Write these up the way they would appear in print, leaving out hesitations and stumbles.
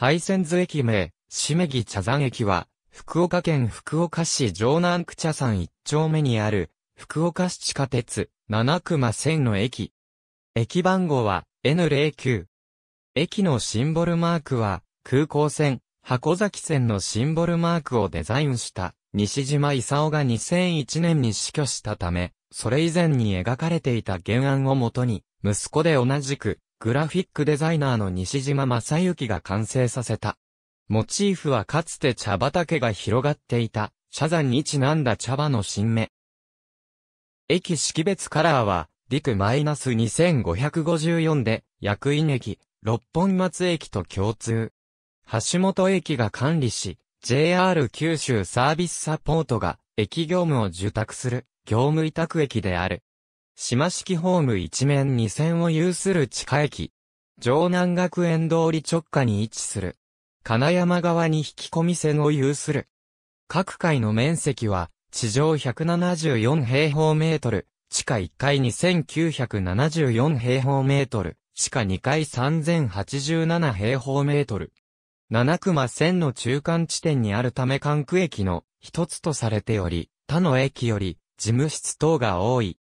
配線図駅名、姫木茶山駅は、福岡県福岡市城南区茶山1丁目にある、福岡市地下鉄、七隈線の駅。駅番号は N09。駅のシンボルマークは、空港線、箱崎線のシンボルマークをデザインした、西島勲が2001年に死去したため、それ以前に描かれていた原案をもとに、息子で同じく、グラフィックデザイナーの西島正幸が完成させた。モチーフはかつて茶畑が広がっていた、茶山にちなんだ茶葉の新芽。駅識別カラーは、DIC-2554 で、役員駅、六本松駅と共通。橋本駅が管理し、JR 九州サービスサポートが、駅業務を受託する、業務委託駅である。島式ホーム一面二線を有する地下駅。城南学園通り直下に位置する。金山側に引き込み線を有する。各階の面積は、地上174平方メートル、地下1階2974平方メートル、地下2階3087平方メートル。七隈線の中間地点にあるため管区駅の一つとされており、他の駅より事務室等が多い。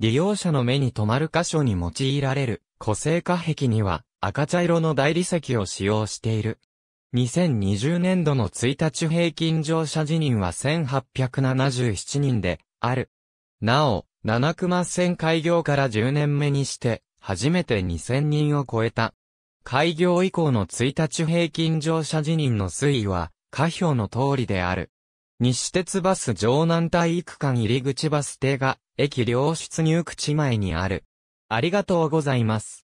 利用者の目に留まる箇所に用いられる個性化壁には赤茶色の大理石を使用している。2020年度の1日平均乗車人員は1877人である。なお、七隈線開業から10年目にして初めて2000人を超えた。開業以降の1日平均乗車人員の推移は下表の通りである。西鉄バス城南体育館入り口バス停が駅両出入口前にある。ありがとうございます。